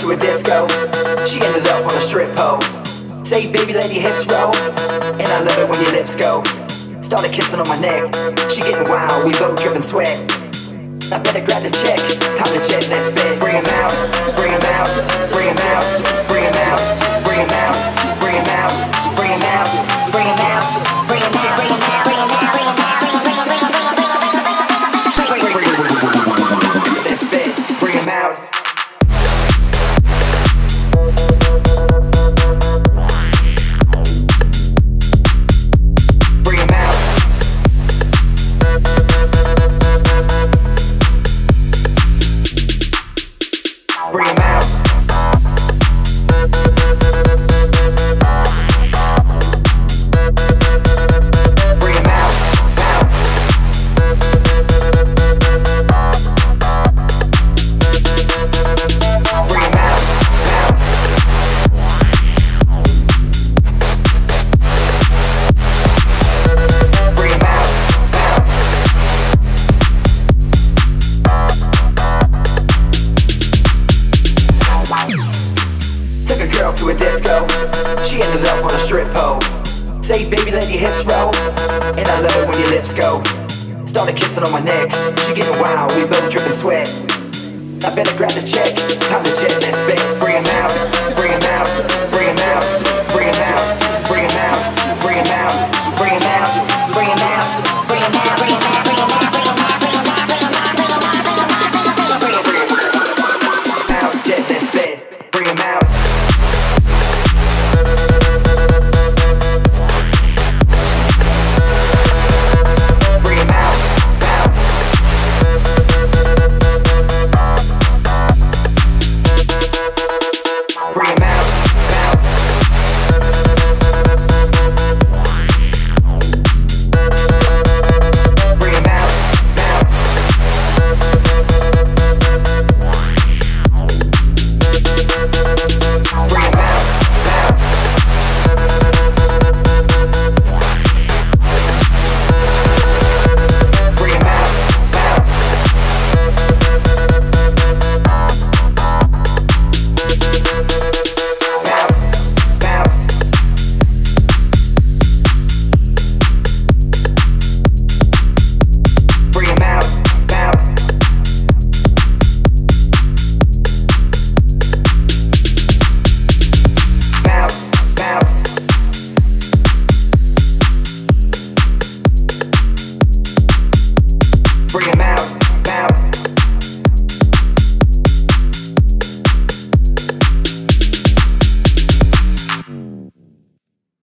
to a disco. She ended up on a strip pole. Say baby let your hips roll, and I love it when your lips go. Started kissing on my neck. She getting wild, we both dripping sweat. I better grab the check, it's time to jet this bed. Bring 'em out, bring 'em out, bring 'em out, bring 'em out, bring 'em out, bring 'em out, bring 'em out, bring 'em out, bring 'em out, bring 'em out, bring 'em out, bring 'em out. To a disco, she ended up on a strip pole. Say baby let your hips roll, and I love it when your lips go. Started kissing on my neck, she getting wild, we both dripping sweat. I better grab the check, time to jet this bed. Bring 'em out, bring 'em out, bring 'em out, bring 'em out, bring 'em out, bring 'em out, bring 'em out.